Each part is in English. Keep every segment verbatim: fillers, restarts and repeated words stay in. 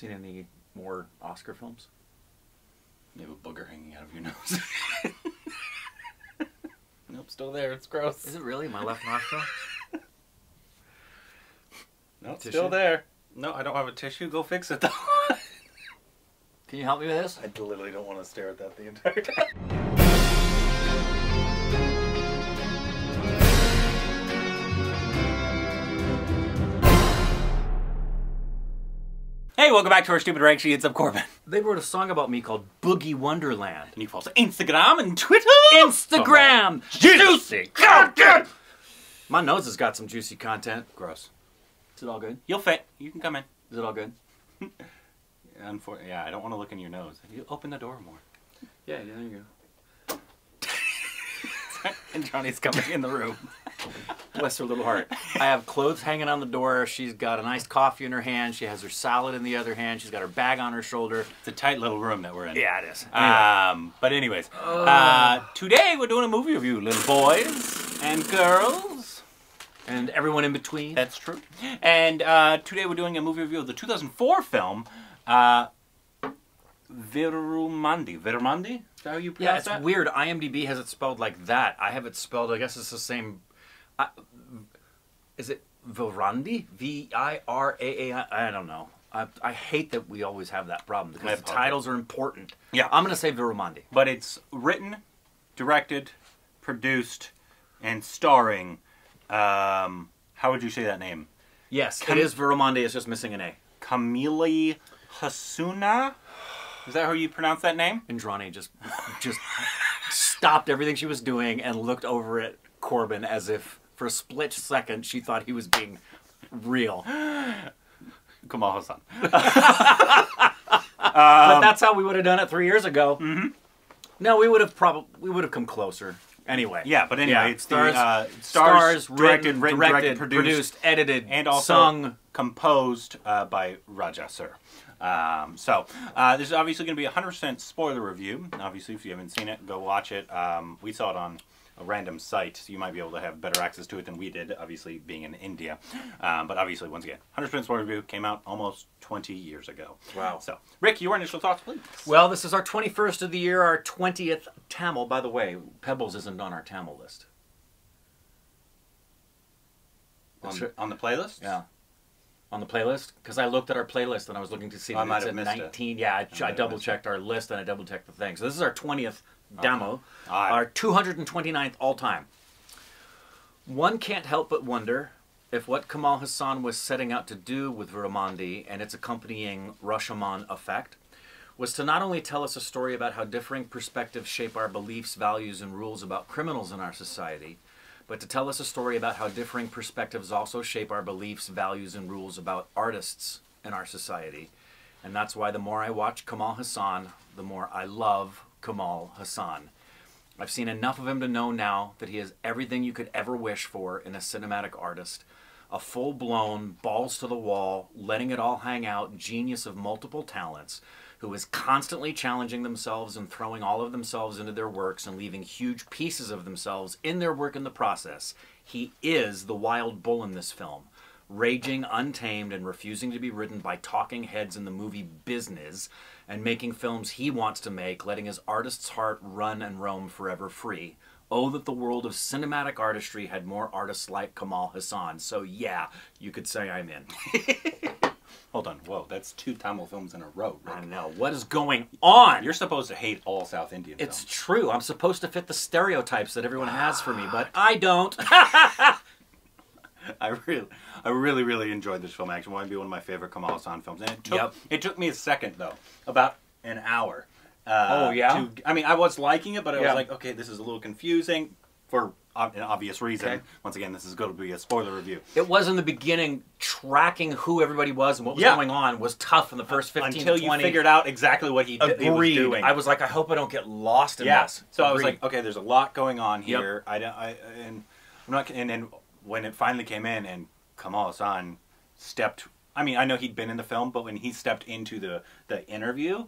seen any more Oscar films? You have a booger hanging out of your nose. Nope, still there. It's gross. Is it really? My left nostril? No, it's still there. No, I don't have a tissue. Go fix it, though. Can you help me with this? I literally don't want to stare at that the entire time. Hey, welcome back to our stupid rank sheets. I'm Corbin. They wrote a song about me called Boogie Wonderland. And you follow Instagram and Twitter? Instagram! Oh, juicy content! My nose has got some juicy content. Gross. Is it all good? You'll fit. You can come in. Is it all good? Unfor- yeah, I don't want to look in your nose. You open the door more. Yeah, yeah, there you go. And Johnny's coming in the room. Bless her little heart. I have clothes hanging on the door. She's got an iced coffee in her hand. She has her salad in the other hand. She's got her bag on her shoulder. It's a tight little room that we're in. Yeah, it is. Anyway. Um, but anyways, uh, uh, today we're doing a movie review, little boys and girls. And everyone in between. That's true. And uh, today we're doing a movie review of the two thousand four film, uh, Virumaandi. Virumaandi? Is that how you pronounce that? Yeah, it's weird. IMDb has it spelled like that. I have it spelled, I guess it's the same... I, is it Virumaandi? V I R A A I? I don't know. I, I hate that we always have that problem because the titles are important. Yeah. I'm going to say Virumaandi. But it's written, directed, produced, and starring, um, how would you say that name? Yes, Cam it is Virumaandi. It's just missing an A. Kamal Haasan? Is that how you pronounce that name? Indrani just, just stopped everything she was doing and looked over at Corbin as if... for a split second, she thought he was being real. Kamal Haasan. um, but that's how we would have done it three years ago. Mm-hmm. No, we would have probably we would have come closer. Anyway. Yeah, but anyway, yeah, it's stars, the uh, stars, stars directed, written, written, directed, directed produced, produced, edited, and also sung, composed uh, by Raja, sir. Um, so uh, this is obviously going to be a hundred percent spoiler review. Obviously, if you haven't seen it, go watch it. Um, we saw it on a random site, so you might be able to have better access to it than we did, obviously being in India. Um, but obviously, once again, one hundred percent Spoiler Review came out almost twenty years ago. Wow. So, Rick, your initial thoughts, please. Well, this is our twenty-first of the year, our twentieth Tamil. By the way, Pebbles isn't on our Tamil list. On, right. on the playlist? Yeah. On the playlist? Because I looked at our playlist and I was looking to see that oh, it's at nineteen. It. Yeah, I, I, I double-checked our list and I double-checked the thing. So this is our twentieth Demo, okay. Right. Our two hundred twenty-ninth all-time. One can't help but wonder if what Kamal Haasan was setting out to do with Virumaandi and its accompanying Rashomon effect was to not only tell us a story about how differing perspectives shape our beliefs, values, and rules about criminals in our society, but to tell us a story about how differing perspectives also shape our beliefs, values, and rules about artists in our society. And that's why the more I watch Kamal Haasan, the more I love Kamal Haasan. I've seen enough of him to know now that he is everything you could ever wish for in a cinematic artist. A full-blown, balls-to-the-wall, letting-it-all-hang-out genius of multiple talents who is constantly challenging themselves and throwing all of themselves into their works and leaving huge pieces of themselves in their work in the process. He is the wild bull in this film, raging, untamed, and refusing to be ridden by talking heads in the movie business and making films he wants to make, letting his artist's heart run and roam forever free. Oh, that the world of cinematic artistry had more artists like Kamal Haasan. So yeah, you could say I'm in. Hold on, whoa, that's two Tamil films in a row, Rick. I know, what is going on? You're supposed to hate all South Indian films. It's true, I'm supposed to fit the stereotypes that everyone has for me, but I don't. I really, I really, really enjoyed this film. Actually, it wanted to be one of my favorite Kamal Haasan films, and it took yep. it took me a second though, about an hour. Uh, oh yeah. To, I mean, I was liking it, but I yeah. was like, okay, this is a little confusing for an obvious reason. Okay. Once again, this is going to be a spoiler review. It was in the beginning tracking who everybody was and what was yeah. going on was tough in the first fifteen until you figured out exactly what he, did, he was doing. I was like, I hope I don't get lost in yeah. this. So agreed. I was like, okay, there's a lot going on here. Yep. I don't, I and I'm not and. and when it finally came in and Kamal Haasan stepped, I mean, I know he'd been in the film, but when he stepped into the, the interview,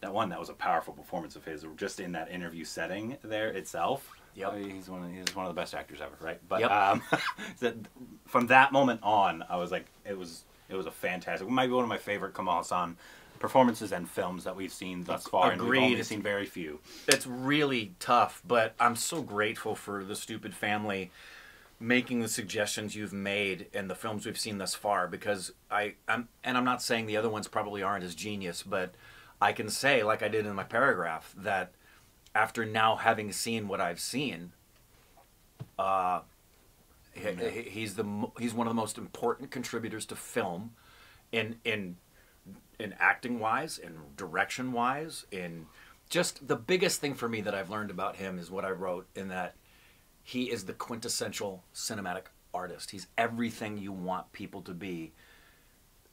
that one, that was a powerful performance of his, just in that interview setting there itself. Yep. He's one of, he's one of the best actors ever, right? But yep. um, from that moment on, I was like, it was It was a fantastic, might be one of my favorite Kamal Haasan performances and films that we've seen thus far. Agreed. And we've only seen very few. It's really tough, but I'm so grateful for The Stupid Family making the suggestions you've made and the films we've seen thus far, because I, I'm, and I'm not saying the other ones probably aren't as genius, but I can say, like I did in my paragraph, that after now having seen what I've seen, uh, he, he's the he's one of the most important contributors to film, in in in acting wise, in direction wise, in just the biggest thing for me that I've learned about him is what I wrote in that. He is the quintessential cinematic artist. He's everything you want people to be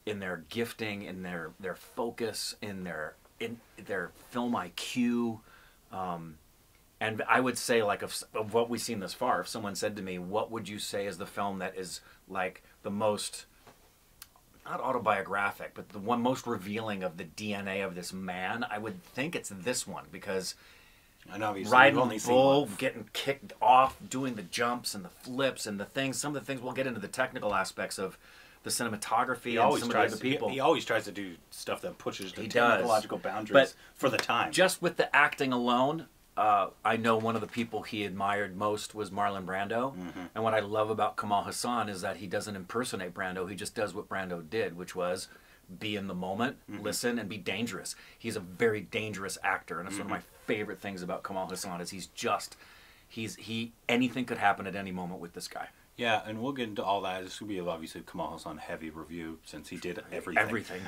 in their gifting, in their, their focus, in their in their film I Q. Um, and I would say, like, of, of what we've seen this far, if someone said to me, what would you say is the film that is, like, the most, not autobiographic, but the one most revealing of the D N A of this man, I would think it's this one, because... And obviously, riding only the bull, getting kicked off, doing the jumps and the flips and the things. Some of the things, we'll get into the technical aspects of the cinematography he and some tries, of the other people. He, he always tries to do stuff that pushes the he technological does. boundaries but for the time. Just with the acting alone, uh, I know one of the people he admired most was Marlon Brando. Mm-hmm. And what I love about Kamal Haasan is that he doesn't impersonate Brando. He just does what Brando did, which was... be in the moment, mm-hmm. listen, and be dangerous. He's a very dangerous actor, and that's mm-hmm. one of my favorite things about Kamal Haasan is he's just, he's he anything could happen at any moment with this guy. Yeah, and we'll get into all that. This will be obviously Kamal Haasan heavy review since he did everything. Everything.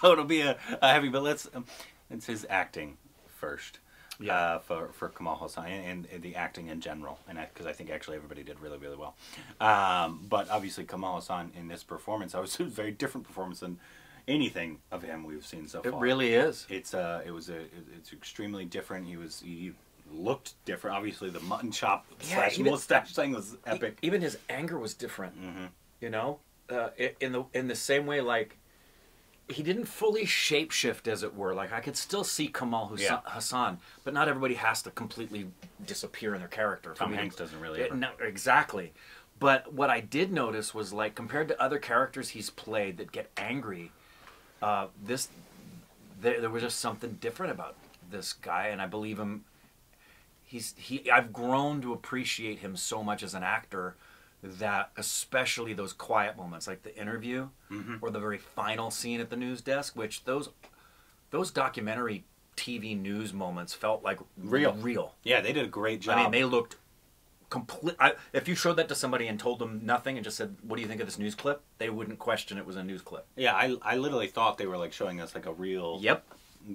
So it'll be a, a heavy, but let's um, it's his acting first. Yeah, uh, for for Kamal Haasan and, and the acting in general, and because I, I think actually everybody did really really well, um, but obviously Kamal Haasan in this performance, I was a very different performance than anything of him we've seen so far. It really is. It's uh, it was a, it's extremely different. He was he looked different. Obviously the mutton chop yeah, slash mustache thing was epic. Even his anger was different. Mm-hmm. You know, uh, in the in the same way like. He didn't fully shapeshift, as it were. Like, I could still see Kamal Haasan, yeah. Haasan, but not everybody has to completely disappear in their character. Tom Hanks doesn't really. It, no, exactly. But what I did notice was, like, compared to other characters he's played that get angry, uh, this there, there was just something different about this guy, and I believe him. He's he. I've grown to appreciate him so much as an actor. That especially those quiet moments, like the interview mm-hmm. or the very final scene at the news desk, which those those documentary T V news moments felt like real. Real. Yeah, they did a great job. I mean, they looked complete. I, if you showed that to somebody and told them nothing and just said, "What do you think of this news clip?" they wouldn't question it was a news clip. Yeah, I I literally thought they were like showing us like a real yep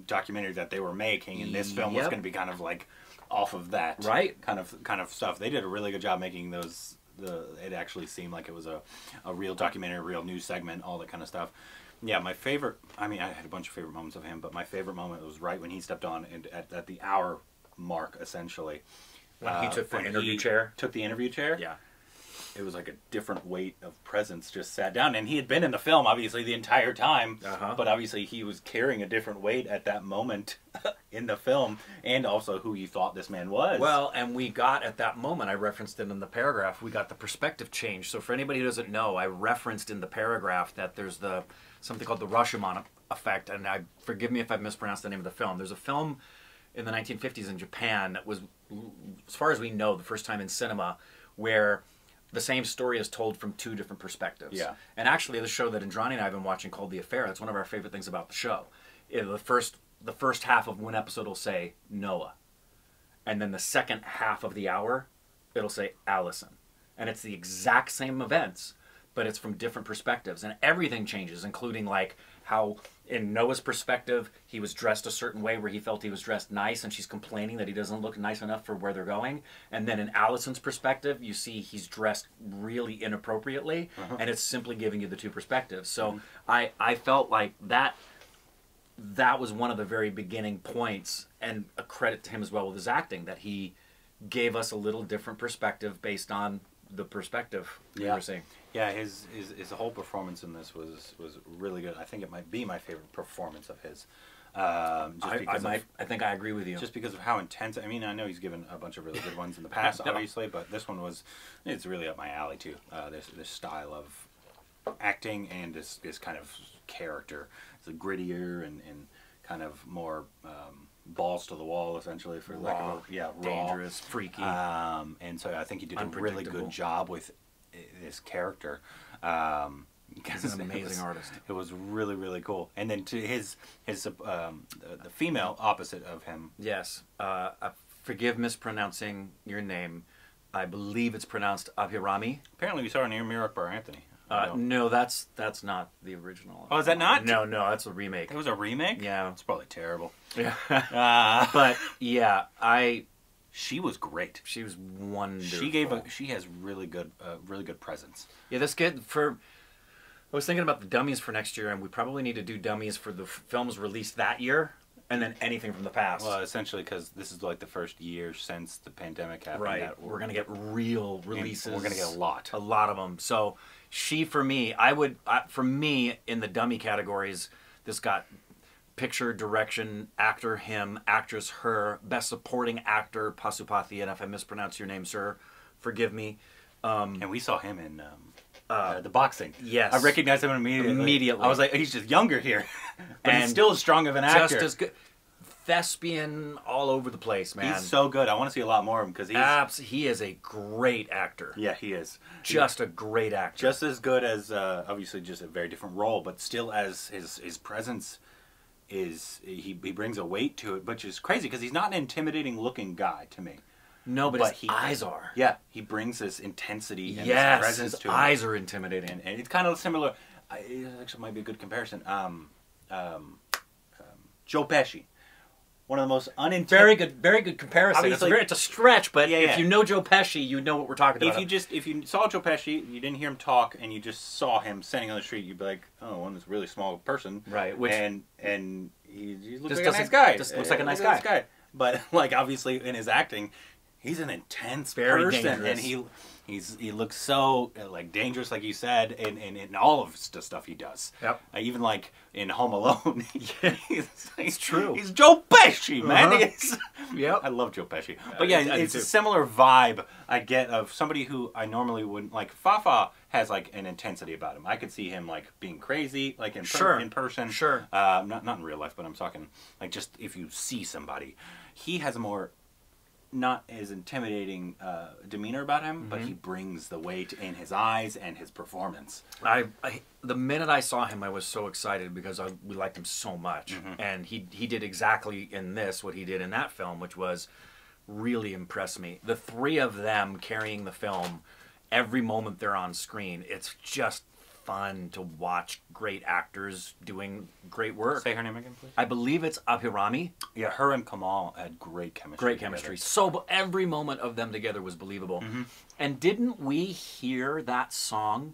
documentary that they were making, and this film yep. was going to be kind of like off of that right kind of kind of stuff. They did a really good job making those. The, it actually seemed like it was a, a real documentary, a real news segment, all that kind of stuff. Yeah, my favorite, I mean, I had a bunch of favorite moments of him, but my favorite moment was right when he stepped on and at, at the hour mark, essentially. When uh, he took the interview chair? Took the interview chair? Yeah. It was like a different weight of presence just sat down. And he had been in the film, obviously, the entire time. Uh-huh. But obviously he was carrying a different weight at that moment in the film. And also who you thought this man was. Well, and we got at that moment, I referenced it in the paragraph, we got the perspective change. So for anybody who doesn't know, I referenced in the paragraph that there's the something called the Rashomon effect. And I forgive me if I mispronounced the name of the film. There's a film in the nineteen fifties in Japan that was, as far as we know, the first time in cinema where... the same story is told from two different perspectives. Yeah. And actually the show that Indrani and I have been watching called The Affair, that's one of our favorite things about the show. It, the first the first half of one episode will say Noah. And then the second half of the hour, it'll say Allison. And it's the exact same events, but it's from different perspectives. And everything changes, including like how in Noah's perspective, he was dressed a certain way where he felt he was dressed nice and she's complaining that he doesn't look nice enough for where they're going. And then in Allison's perspective, you see he's dressed really inappropriately uh-huh. and it's simply giving you the two perspectives. So mm-hmm. I, I felt like that that was one of the very beginning points and a credit to him as well with his acting that he gave us a little different perspective based on the perspective yeah. we were seeing. Yeah, his, his his whole performance in this was was really good. I think it might be my favorite performance of his. Um, just I, because I, of, might, I think I agree with you. Just because of how intense. I mean, I know he's given a bunch of really good ones in the past, obviously, but this one was. It's really up my alley too. Uh, this this style of acting and his, his kind of character. It's a grittier and, and kind of more um, balls to the wall, essentially, for raw, lack of a, yeah, dangerous, raw, freaky. Um, and so I think he did a really good job with this character. Um, He's an amazing was, artist. It was really, really cool. And then to his his um, the, the female opposite of him. Yes. Uh, I forgive mispronouncing your name. I believe it's pronounced Abhirami. Apparently, we saw her near Mirac Bar Anthony. Uh, no, that's that's not the original. Oh, is that not? No, no, that's a remake. It was a remake. Yeah, it's probably terrible. Yeah. uh, but yeah, I. She was great. She was wonderful. She gave a. She has really good, uh, really good presence. Yeah, this kid for. I was thinking about the dummies for next year, and we probably need to do dummies for the films released that year, and then anything from the past. Well, essentially, because this is like the first year since the pandemic happened. Right. That we're, we're gonna get real releases. We're gonna get a lot, a lot of them. So, she for me, I would I, for me in the dummy categories, this got picture, direction, actor, him, actress, her, best supporting actor, Pasupathy. And if I mispronounce your name, sir, forgive me. Um, and we saw him in. Um, Uh, the boxing. Yes. I recognized him immediately. Immediately. I was like, he's just younger here. But and he's still as strong of an actor. Just as good. Thespian all over the place, man. He's so good. I want to see a lot more of him because he's... Abs he is a great actor. Yeah, he is. Just he, a great actor. Just as good as, uh, obviously, just a very different role, but still as his, his presence is... He, he brings a weight to it, which is crazy because he's not an intimidating-looking guy to me. No, but, but his he, eyes are. Yeah, he brings this intensity and yes, this presence his to him. Yes, his eyes are intimidating. And, and it's kind of similar. I, it actually might be a good comparison. Um, um, um, Joe Pesci. One of the most unintimidating... Very good, very good comparison. It's, like, very, it's a stretch, but yeah, yeah. If you know Joe Pesci, you know what we're talking about. If you just, if you saw Joe Pesci, you didn't hear him talk, and you just saw him standing on the street, you'd be like, oh, I'm this really small person. Right. Which, and and he, he looks like a nice guy. Just looks like a nice guy. guy. But, like, obviously, in his acting... He's an intense Very person, dangerous. and he he's he looks so uh, like dangerous, like you said, and in, in, in all of the stuff he does. Yep. Uh, even like in Home Alone, he's, he's true. He's Joe Pesci, man. Uh-huh. Yep. I love Joe Pesci, but yeah, I, I it's a similar vibe I get of somebody who I normally wouldn't like. Fafa has like an intensity about him. I could see him like being crazy, like in per sure. in person, sure. Uh, not not in real life, but I'm talking like just if you see somebody, he has a more not as intimidating uh, demeanor about him, mm-hmm. but he brings the weight in his eyes and his performance. I, I the minute I saw him, I was so excited because I, we liked him so much, mm-hmm. and he he did exactly in this what he did in that film, which was really impressed me. The three of them carrying the film, every moment they're on screen, it's just fun to watch great actors doing great work. Say her name again, please. I believe it's Abhirami. Yeah, her and Kamal had great chemistry. Great chemistry. Together. So every moment of them together was believable. Mm-hmm. And didn't we hear that song?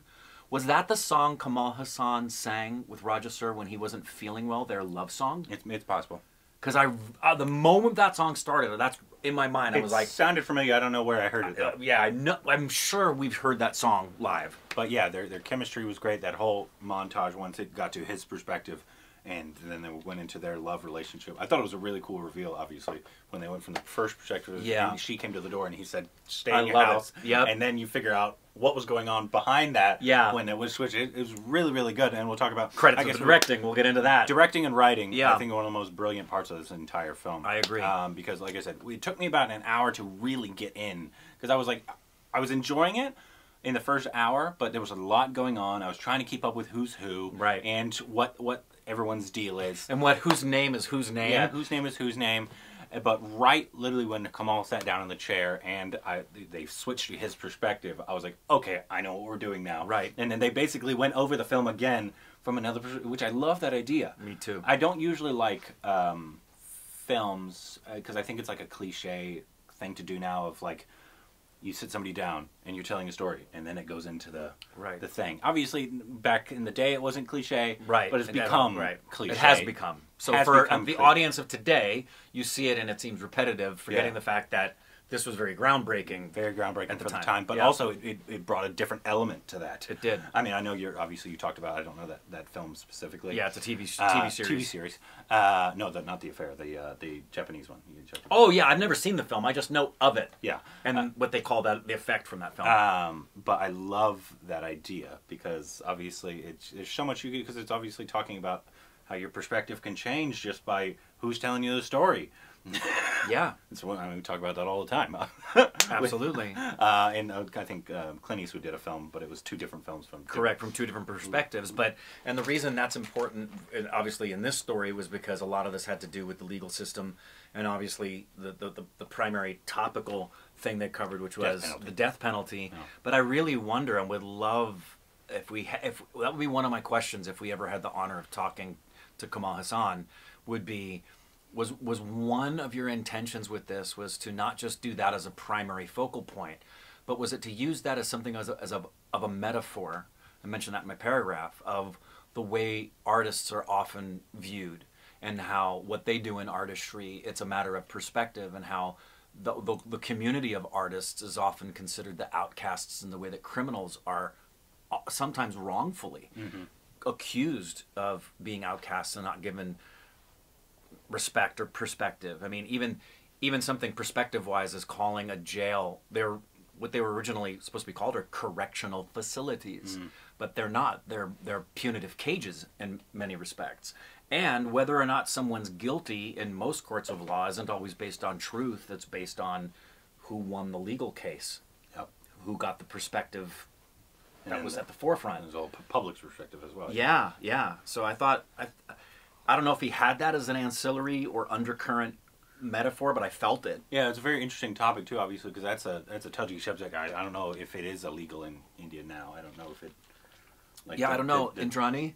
Was that the song Kamal Haasan sang with Raja sir when he wasn't feeling well? Their love song. It's, it's possible. Because I, uh, the moment that song started, that's in my mind. I it was like, sounded familiar. I don't know where I heard it. Though. Uh, yeah, I know, I'm sure we've heard that song live. But yeah, their their chemistry was great. That whole montage once it got to his perspective, and then they went into their love relationship. I thought it was a really cool reveal. Obviously, when they went from the first perspective, yeah, and she came to the door and he said, "Stay in I your love house." Yeah, and then you figure out what was going on behind that. Yeah, when it was switched, it, it was really, really good. And we'll talk about credits. I guess directing. We'll get into that. Directing and writing. Yeah, I think one of the most brilliant parts of this entire film. I agree. Um, because, like I said, it took me about an hour to really get in because I was like, I was enjoying it in the first hour, but there was a lot going on. I was trying to keep up with who's who, right, and what what everyone's deal is, and what whose name is whose name. Yeah, whose name is whose name. But right, literally, when Kamal sat down in the chair and I, they switched to his perspective, I was like, okay, I know what we're doing now. Right. And then they basically went over the film again from another perspective, which I love that idea. Me too. I don't usually like um, films because uh, I think it's like a cliche thing to do now of like, you sit somebody down and you're telling a story, and then it goes into the right. the thing. Obviously, back in the day, it wasn't cliche, right? But it's and become right. cliche. It has become. So has for become the cliche. Audience of today, you see it and it seems repetitive, forgetting yeah. the fact that this was very groundbreaking. Very groundbreaking at the, for time. the time. But yeah. also, it, it brought a different element to that. It did. I mean, I know you're, obviously you talked about, I don't know that, that film specifically. Yeah, it's a T V, uh, T V series. T V series. Uh, no, the, not The Affair, the uh, the Japanese one. The Japanese oh, yeah, I've never seen the film. I just know of it. Yeah. And uh, what they call that, the effect from that film. Um, but I love that idea, because obviously, it's, there's so much you can, because it's obviously talking about how your perspective can change just by who's telling you the story. Yeah, it's one. I mean, we talk about that all the time. Absolutely. Uh, and uh, I think uh, Clint Eastwood did a film, but it was two different films from correct two, from two different perspectives. But and the reason that's important, obviously, in this story was because a lot of this had to do with the legal system, and obviously the the, the, the primary topical thing they covered, which was death the death penalty. Yeah. But I really wonder, and would love if we ha if that would be one of my questions if we ever had the honor of talking to Kamal Haasan, would be. Was was one of your intentions with this was to not just do that as a primary focal point, but was it to use that as something as a, as a, of a metaphor? I mentioned that in my paragraph of the way artists are often viewed and how what they do in artistry, it's a matter of perspective, and how the, the, the community of artists is often considered the outcasts in the way that criminals are sometimes wrongfully mm-hmm. accused of being outcasts and not given respect or perspective. I mean, even even something perspective-wise is calling a jail, they're what they were originally supposed to be called are correctional facilities, mm. but they're not. They're they're punitive cages in many respects. And whether or not someone's guilty in most courts of law isn't always based on truth. That's based on who won the legal case, yep. who got the perspective that and was at the forefront. It was all public's perspective as well. Yeah, yeah. yeah. So I thought. I, I don't know if he had that as an ancillary or undercurrent metaphor, but I felt it. Yeah, it's a very interesting topic too, obviously, because that's a that's a touchy subject. I, I don't know if it is illegal in India now. I don't know if it. Like, yeah, the, I don't know. The, the, Indrani,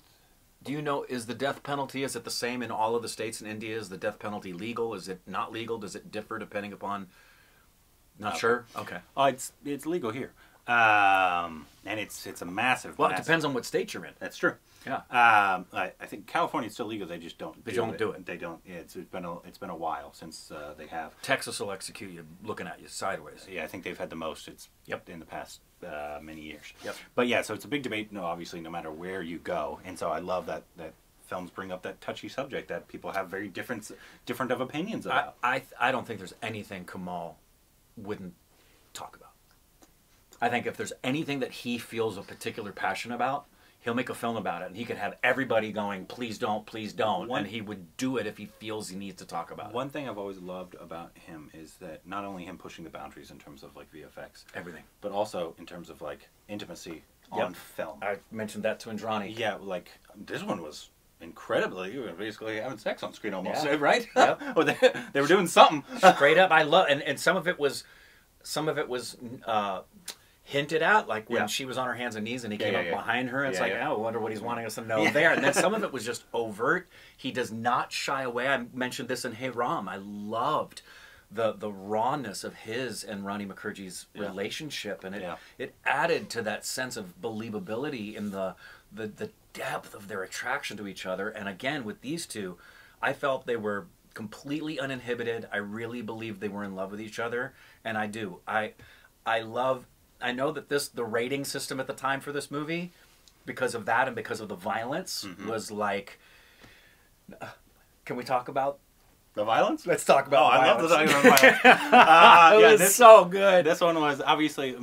do you know? Is the death penalty, is it the same in all of the states in India? Is the death penalty legal? Is it not legal? Does it differ depending upon? Not uh, sure. Okay. Oh, uh, it's it's legal here, um, and it's it's a massive. Well, massive, it depends on what state you're in. That's true. Yeah, um, I, I think California is still legal. They just don't. They do don't it. do it. They don't. Yeah, it's, it's been a it's been a while since uh, they have. Texas will execute you, looking at you sideways. Yeah, I think they've had the most. It's yep in the past uh, many years. Yep. But yeah, so it's a big debate. No, obviously, no matter where you go, and so I love that that films bring up that touchy subject that people have very different different of opinions about. I I, th I don't think there's anything Kamal wouldn't talk about. I think if there's anything that he feels a particular passion about, he'll make a film about it, and he could have everybody going, please don't, please don't, one, and he would do it if he feels he needs to talk about it. One thing I've always loved about him is that not only him pushing the boundaries in terms of like V F X. Everything. But also in terms of like intimacy yep. on film. I mentioned that to Indrani. Yeah, like this one was incredibly, you were basically having sex on screen almost, yeah. right? Yep. Or they, they were doing something. Straight up, I love, and, and some of it was, some of it was, uh, hinted at, like when yeah. she was on her hands and knees and he yeah, came yeah, up yeah. behind her, and it's yeah, like, yeah. oh, I wonder what he's wanting us to know yeah. there. And then some of it was just overt. He does not shy away. I mentioned this in Hey Ram. I loved the the rawness of his and Ronnie McCurgy's yeah. relationship, and it yeah. it added to that sense of believability in the, the the depth of their attraction to each other. And again, with these two, I felt they were completely uninhibited. I really believed they were in love with each other, and I do. I I love. I know that this the rating system at the time for this movie, because of that and because of the violence, mm-hmm. was like. Uh, can we talk about the violence? Let's talk about. Oh, violence. I love to talk about violence. Uh, it yeah, was this, so good. This one was obviously.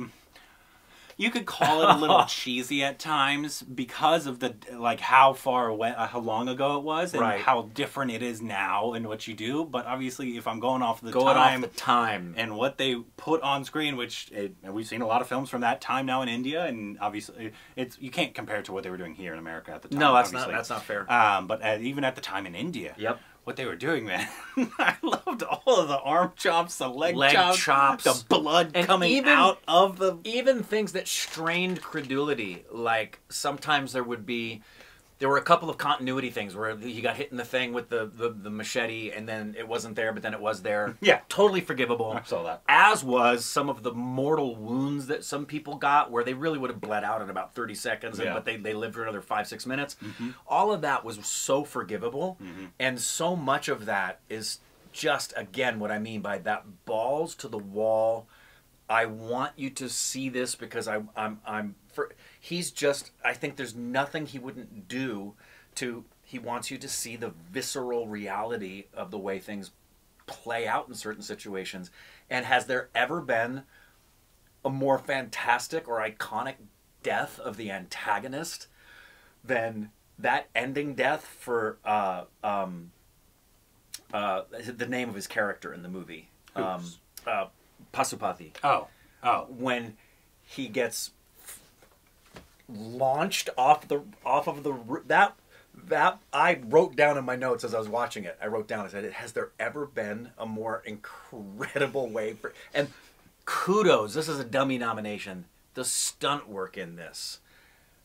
You could call it a little cheesy at times because of the like how far away, uh, how long ago it was, and right. how different it is now and what you do. But obviously, if I'm going off the going time, off the time, and what they put on screen, which it, we've seen a lot of films from that time now in India, and obviously, it's you can't compare it to what they were doing here in America at the time. No, that's obviously. not that's not fair. Um, but at, even at the time in India, yep. what they were doing, man. I loved all of the arm chops, the leg, leg chops, chops, the blood and coming even, out of the... Even things that strained credulity. Like, sometimes there would be... There were a couple of continuity things where he got hit in the thing with the, the, the machete, and then it wasn't there, but then it was there. Yeah. Totally forgivable. I saw that. As was some of the mortal wounds that some people got, where they really would have bled out in about thirty seconds, yeah. and, but they, they lived for another five, six minutes. Mm-hmm. All of that was so forgivable, mm-hmm. and so much of that is just, again, what I mean by that balls to the wall. I want you to see this because I, I'm, I'm, for, he's just, I think there's nothing he wouldn't do to, he wants you to see the visceral reality of the way things play out in certain situations. And has there ever been a more fantastic or iconic death of the antagonist than that ending death for uh, um, uh, the name of his character in the movie? Um, uh, Pasupathy. Oh, oh. When he gets launched off the off of the that that I wrote down in my notes as I was watching it. I wrote down. I said, "Has there ever been a more incredible way for?" And kudos. This is a dummy nomination. The stunt work in this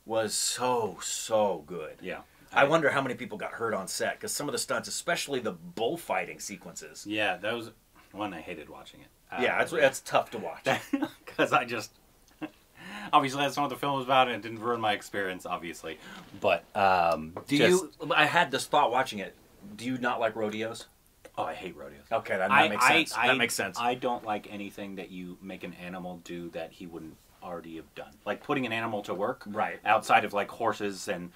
was so so good. Yeah. I, I wonder how many people got hurt on set because some of the stunts, especially the bullfighting sequences. Yeah, that was one I hated watching it. Uh, yeah, that's that's tough to watch because I just obviously that's not what the film was about, and it didn't ruin my experience, obviously. But um, do just, you? I had this thought watching it. Do you not like rodeos? Oh, I hate rodeos. Okay, that, that I, makes I, sense. I, that makes sense. I don't like anything that you make an animal do that he wouldn't already have done, like putting an animal to work. Right. Outside of like horses and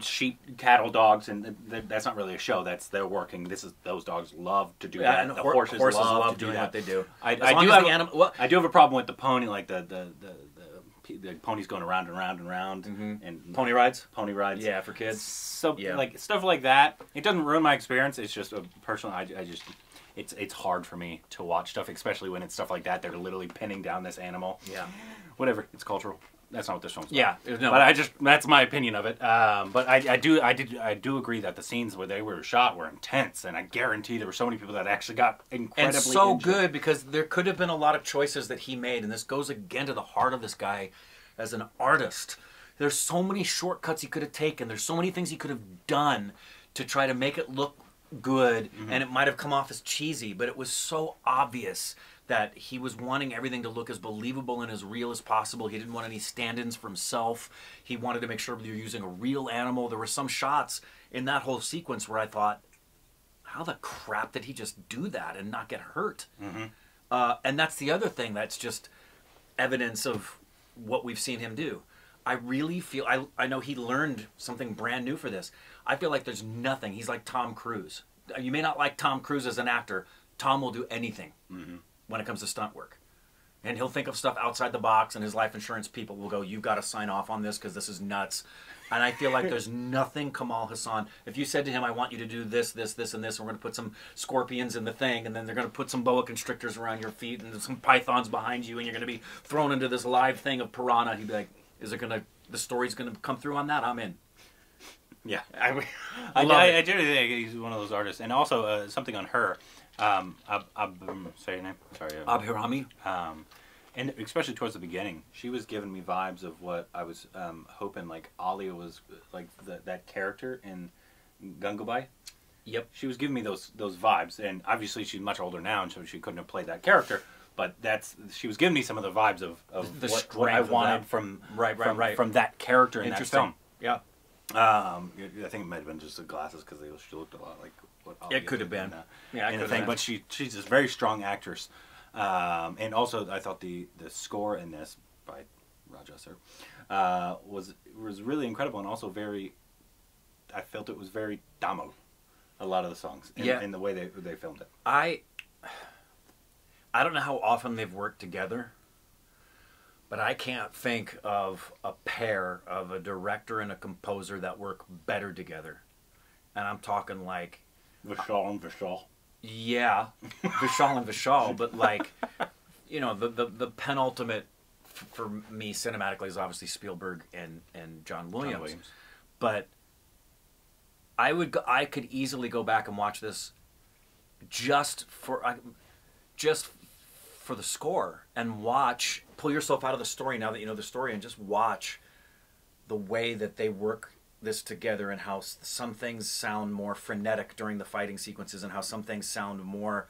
sheep, cattle, dogs, and th th that's not really a show. That's they're working. This is those dogs love to do yeah, that. And the hor horses, horses love, love doing do what they do. I, I do have a, well, I do have a problem with the pony, like the the the, the, the ponies going around and round and round, mm-hmm. and pony rides, pony rides. Yeah, for kids. So yeah. like stuff like that. It doesn't ruin my experience. It's just a personal. I, I just. It's it's hard for me to watch stuff, especially when it's stuff like that. They're literally pinning down this animal. Yeah. Whatever. It's cultural. That's not what this film's about. Yeah, no. But I just—that's my opinion of it. Um, but I, I do, I did, I do agree that the scenes where they were shot were intense, and I guarantee there were so many people that actually got incredibly and so injured. Good because there could have been a lot of choices that he made, and this goes again to the heart of this guy as an artist. There's so many shortcuts he could have taken. There's so many things he could have done to try to make it look good, mm-hmm. and it might have come off as cheesy, but it was so obvious that he was wanting everything to look as believable and as real as possible. He didn't want any stand-ins for himself. He wanted to make sure they were using a real animal. There were some shots in that whole sequence where I thought, how the crap did he just do that and not get hurt? Mm-hmm. uh, and that's the other thing that's just evidence of what we've seen him do. I really feel, I, I know he learned something brand new for this. I feel like there's nothing. He's like Tom Cruise. You may not like Tom Cruise as an actor. Tom will do anything. Mm-hmm. When it comes to stunt work. And he'll think of stuff outside the box, and his life insurance people will go, you've got to sign off on this because this is nuts. And I feel like there's nothing Kamal Haasan. If you said to him, I want you to do this, this, this, and this, and we're going to put some scorpions in the thing, and then they're going to put some boa constrictors around your feet and some pythons behind you, and you're going to be thrown into this live thing of piranha, he'd be like, is it going to, the story's going to come through on that? I'm in. Yeah. I, I, I, I, I generally think he's one of those artists. And also, uh, something on her. Um, Ab, Ab, say your name. Sorry, Abhirami. Um, and especially towards the beginning, she was giving me vibes of what I was um, hoping. Like Alia was like the, that character in Gangubai. Yep. She was giving me those those vibes, and obviously she's much older now, and so she couldn't have played that character. But that's she was giving me some of the vibes of, of the, the what, what I wanted from right, right, from, right. from that character in that film. Yeah. Um, I think it might have been just the glasses because she looked a lot like. What it could have been, uh, yeah, I could thing, but she she's a very strong actress, um, and also I thought the the score in this by Raja sir uh, was was really incredible, and also very, I felt it was very Tamil, a lot of the songs, in, yeah, in the way they they filmed it. I I don't know how often they've worked together, but I can't think of a pair of a director and a composer that work better together, and I'm talking like. Vishal and Vishal. Yeah, Vishal and Vishal, but like, you know, the, the, the penultimate f for me cinematically is obviously Spielberg and, and John Williams. John Williams. But I would go, I could easily go back and watch this just for I, just for the score and watch, pull yourself out of the story now that you know the story and just watch the way that they work this together and how some things sound more frenetic during the fighting sequences and how some things sound more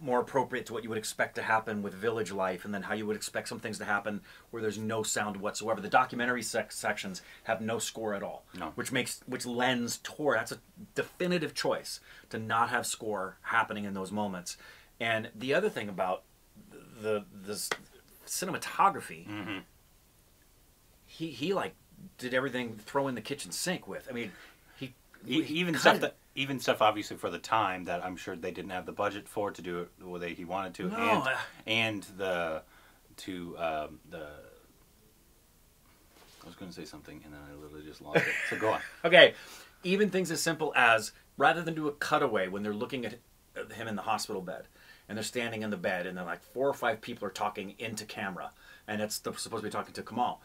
more appropriate to what you would expect to happen with village life, and then how you would expect some things to happen where there's no sound whatsoever. The documentary sec sections have no score at all, no. which makes which lends toward that's a definitive choice to not have score happening in those moments. And the other thing about the this cinematography, mm-hmm. he he like did everything throw in the kitchen sink with. I mean, he, he, he even stuff that. Even stuff, obviously, for the time that I'm sure they didn't have the budget for to do it the way he wanted to, no. and and the to um, the. I was going to say something, and then I literally just lost it. So go on. Okay, even things as simple as rather than do a cutaway when they're looking at him in the hospital bed, and they're standing in the bed, and then like four or five people are talking into camera, and it's the, supposed to be talking to Kamal.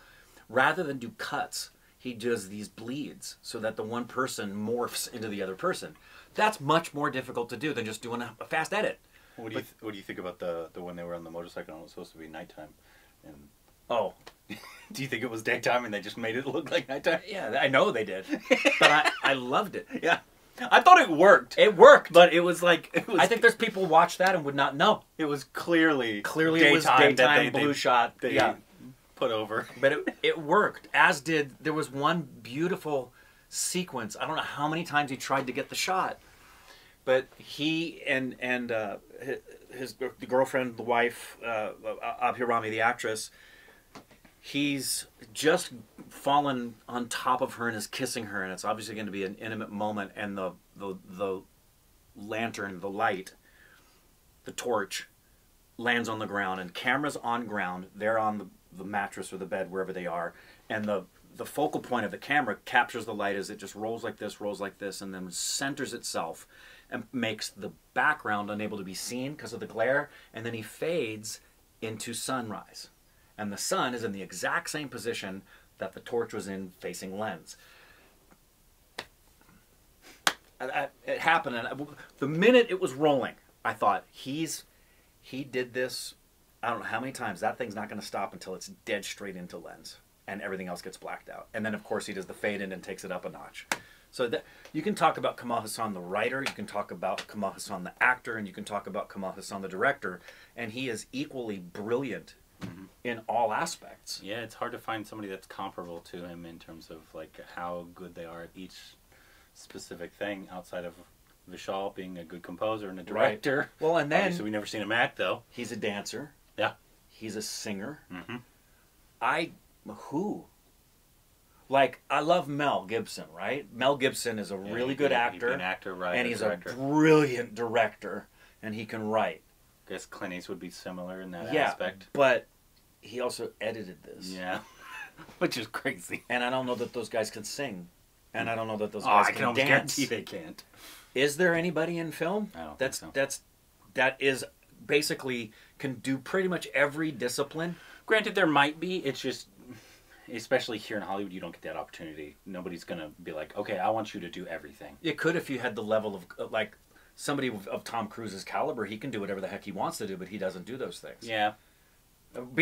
Rather than do cuts, he does these bleeds so that the one person morphs into the other person. That's much more difficult to do than just doing a, a fast edit. What do but, you What do you think about the the one they were on the motorcycle and it was supposed to be nighttime? And oh, do you think it was daytime and they just made it look like nighttime? Yeah, I know they did, but I I loved it. Yeah, I thought it worked. It worked, but it was like it was, I think there's people who watch that and would not know. It was clearly clearly daytime, it was daytime they, blue they, shot. They, yeah. Put over, but it, it worked. As did there was one beautiful sequence. I don't know how many times he tried to get the shot, but he and and uh, his, his the girlfriend, the wife, uh, Abhirami, the actress. He's just fallen on top of her and is kissing her, and it's obviously going to be an intimate moment. And the the the lantern, the light, the torch, lands on the ground, and camera's on ground. They're on the the mattress or the bed, wherever they are, and the the focal point of the camera captures the light as it just rolls like this, rolls like this, and then centers itself and makes the background unable to be seen because of the glare, and then he fades into sunrise. And the sun is in the exact same position that the torch was in facing lens. I, I, it happened, and I, the minute it was rolling, I thought, he's, he did this I don't know how many times. That thing's not going to stop until it's dead straight into lens and everything else gets blacked out. And then, of course, he does the fade in and takes it up a notch. So that, you can talk about Kamal Haasan, the writer. You can talk about Kamal Haasan, the actor. And you can talk about Kamal Haasan, the director. And he is equally brilliant mm-hmm. in all aspects. Yeah, it's hard to find somebody that's comparable to him in terms of like how good they are at each specific thing outside of Vishal being a good composer and a director. Right. Well, and then... Obviously, we've never seen him act, though. He's a dancer. Yeah, he's a singer. Mm-hmm. I who, like I love Mel Gibson, right? Mel Gibson is a yeah, really good be, actor, an actor, right? And he's director. a brilliant director, and he can write. I guess Clint Eastwood would be similar in that yeah, aspect, but he also edited this, yeah, which is crazy. And I don't know that those guys can sing, and I don't know that those oh, guys I can, can dance. Guarantee they can't. Is there anybody in film I don't that's think so. that's that is basically can do pretty much every discipline? Granted, there might be. It's just, especially here in Hollywood, you don't get that opportunity. Nobody's going to be like, okay, I want you to do everything. It could if you had the level of, like, somebody of Tom Cruise's caliber, he can do whatever the heck he wants to do, but he doesn't do those things. Yeah.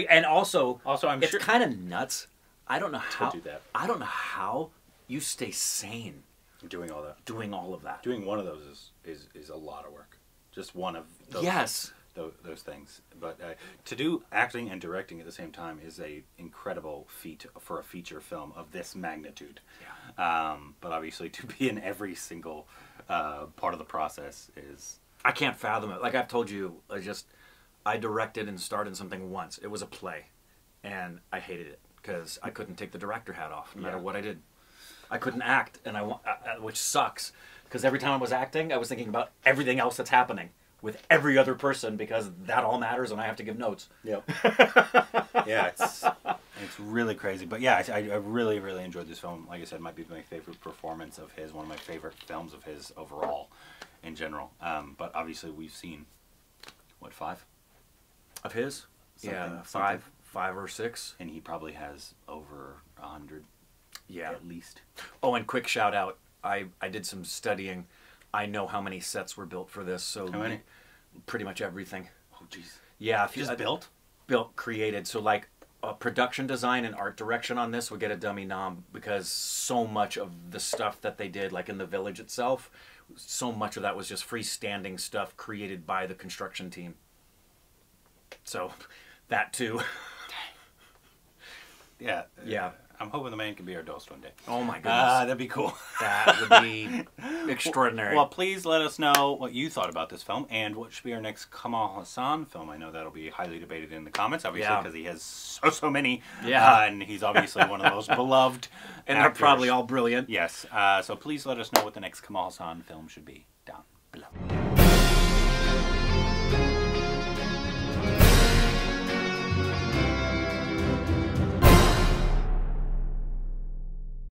And also, also I'm it's sure kind of nuts. I don't know how, do that. I don't know how you stay sane. Doing all that. Doing all of that. Doing one of those is, is, is a lot of work. Just one of those. Yes. Those things, but uh, to do acting and directing at the same time is a incredible feat for a feature film of this magnitude. Yeah. Um, but obviously, to be in every single uh, part of the process is I can't fathom it. Like I've told you, I just I directed and starred in something once. It was a play, and I hated it because I couldn't take the director hat off no matter yeah. what I did. I couldn't act, and I, I which sucks because every time I was acting, I was thinking about everything else that's happening with every other person because that all matters and I have to give notes. Yep. yeah, it's it's really crazy. But yeah, I, I really, really enjoyed this film. Like I said, it might be my favorite performance of his, one of my favorite films of his overall in general. Um, but obviously we've seen, what, five? Of his? Something, yeah, five, something. five or six. And he probably has over a hundred. Yeah. At least. Oh, and quick shout out. I, I did some studying. I know how many sets were built for this. So how many? Pretty much everything. Oh, jeez. Yeah. If you, Just uh, built? Built, created. So, like, uh, production design and art direction on this would get a dummy nom, because so much of the stuff that they did, like in the village itself, so much of that was just freestanding stuff created by the construction team. So that too. Yeah. Yeah. I'm hoping the man can be our host one day. Oh my goodness. Uh, that'd be cool. That would be extraordinary. Well, well, please let us know what you thought about this film and what should be our next Kamal Haasan film. I know that'll be highly debated in the comments, obviously, because yeah. he has so, so many. Yeah. Uh, and he's obviously one of the most beloved. And actors. They're probably all brilliant. Yes. Uh, so please let us know what the next Kamal Haasan film should be.